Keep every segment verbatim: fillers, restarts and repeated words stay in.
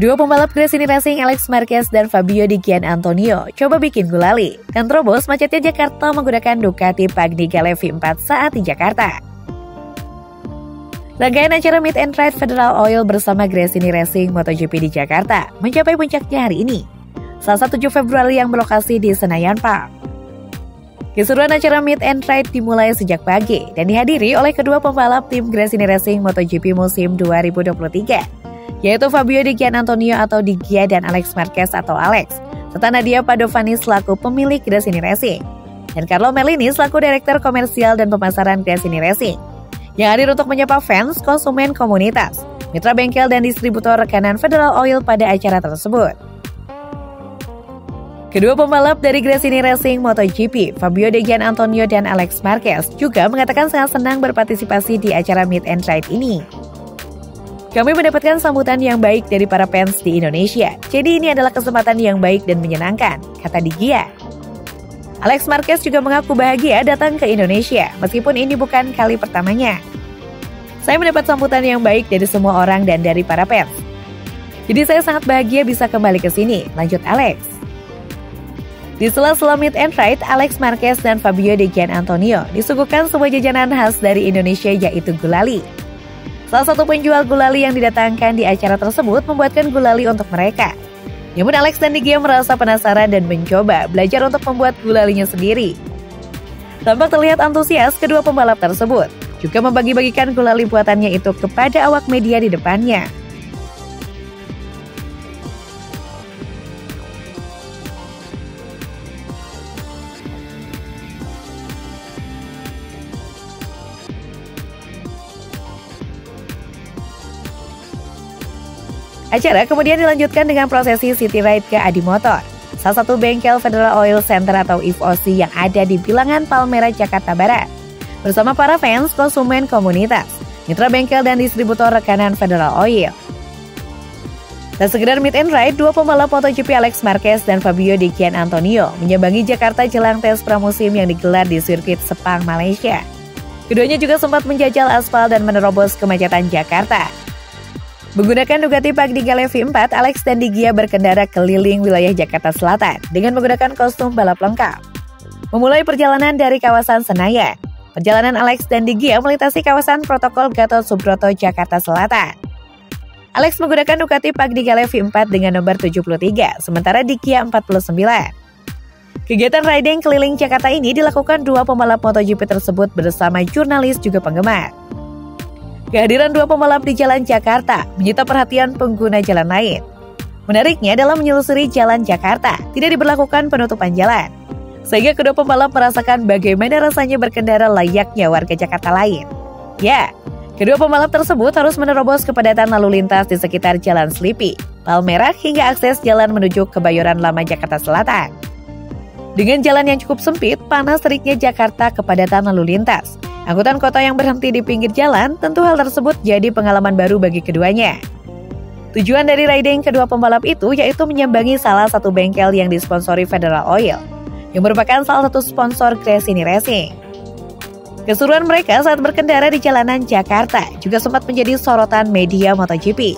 Dua pembalap Gresini Racing, Alex Marquez dan Fabio Di Giannantonio, coba bikin gulali dan terobos macetnya Jakarta menggunakan Ducati Panigale V empat saat di Jakarta. Rangkaian acara Meet and Ride Federal Oil bersama Gresini Racing MotoGP di Jakarta mencapai puncaknya hari ini, Selasa tujuh Februari yang berlokasi di Senayan Park. Keseruan acara Meet and Ride dimulai sejak pagi dan dihadiri oleh kedua pembalap tim Gresini Racing MotoGP musim dua ribu dua puluh tiga. Yaitu Fabio Di Giannantonio atau Di Gia dan Alex Marquez atau Alex, serta Nadia Padovani selaku pemilik Gresini Racing, dan Carlo Merlini selaku Direktur Komersial dan Pemasaran Gresini Racing, yang hadir untuk menyapa fans, konsumen komunitas, mitra bengkel dan distributor rekanan Federal Oil pada acara tersebut. Kedua pembalap dari Gresini Racing MotoGP, Fabio Di Giannantonio dan Alex Marquez, juga mengatakan sangat senang berpartisipasi di acara Meet and Ride ini. Kami mendapatkan sambutan yang baik dari para fans di Indonesia. Jadi ini adalah kesempatan yang baik dan menyenangkan, kata Di Gia. Alex Marquez juga mengaku bahagia datang ke Indonesia, meskipun ini bukan kali pertamanya. Saya mendapat sambutan yang baik dari semua orang dan dari para fans. Jadi saya sangat bahagia bisa kembali ke sini, lanjut Alex. Di sela-sela meet and ride, Alex Marquez dan Fabio Di Giannantonio disuguhkan sebuah jajanan khas dari Indonesia yaitu gulali. Salah satu penjual gulali yang didatangkan di acara tersebut membuatkan gulali untuk mereka. Namun Alex dan Di Gia merasa penasaran dan mencoba belajar untuk membuat gulalinya sendiri. Tampak terlihat antusias kedua pembalap tersebut, juga membagi-bagikan gulali buatannya itu kepada awak media di depannya. Acara kemudian dilanjutkan dengan prosesi city ride ke Adi Motor, salah satu bengkel Federal Oil Center atau I F O C yang ada di bilangan Palmerah, Jakarta Barat, bersama para fans, konsumen komunitas, mitra bengkel dan distributor rekanan Federal Oil. Tak sekedar meet and ride, dua pembalap MotoGP Alex Marquez dan Fabio Di Giannantonio menyambangi Jakarta jelang tes pramusim yang digelar di Sirkuit Sepang, Malaysia. Keduanya juga sempat menjajal aspal dan menerobos kemacetan Jakarta. Menggunakan Ducati Panigale V empat, Alex dan Di Gia berkendara keliling wilayah Jakarta Selatan dengan menggunakan kostum balap lengkap. Memulai perjalanan dari kawasan Senayan, perjalanan Alex dan Di Gia melintasi kawasan Protokol Gatot Subroto, Jakarta Selatan. Alex menggunakan Ducati Panigale V empat dengan nomor tujuh puluh tiga, sementara Di Gia empat puluh sembilan. Kegiatan riding keliling Jakarta ini dilakukan dua pembalap MotoGP tersebut bersama jurnalis juga penggemar. Kehadiran dua pembalap di Jalan Jakarta menyita perhatian pengguna jalan lain. Menariknya dalam menyelusuri Jalan Jakarta, tidak diberlakukan penutupan jalan. Sehingga kedua pembalap merasakan bagaimana rasanya berkendara layaknya warga Jakarta lain. Ya, kedua pembalap tersebut harus menerobos kepadatan lalu lintas di sekitar Jalan Slipi, Palmerah hingga akses jalan menuju Kebayoran Lama Jakarta Selatan. Dengan jalan yang cukup sempit, panas teriknya Jakarta kepadatan lalu lintas. Angkutan kota yang berhenti di pinggir jalan, tentu hal tersebut jadi pengalaman baru bagi keduanya. Tujuan dari riding kedua pembalap itu yaitu menyambangi salah satu bengkel yang disponsori Federal Oil, yang merupakan salah satu sponsor Gresini Racing. Keseruan mereka saat berkendara di jalanan Jakarta juga sempat menjadi sorotan media MotoGP.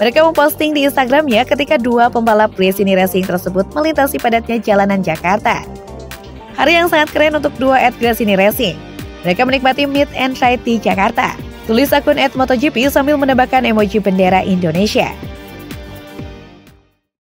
Mereka memposting di Instagramnya ketika dua pembalap Gresini Racing tersebut melintasi padatnya jalanan Jakarta. Hari yang sangat keren untuk dua at Gresini Racing. Mereka menikmati meet and ride di Jakarta, tulis akun et MotoGP sambil menambahkan emoji bendera Indonesia.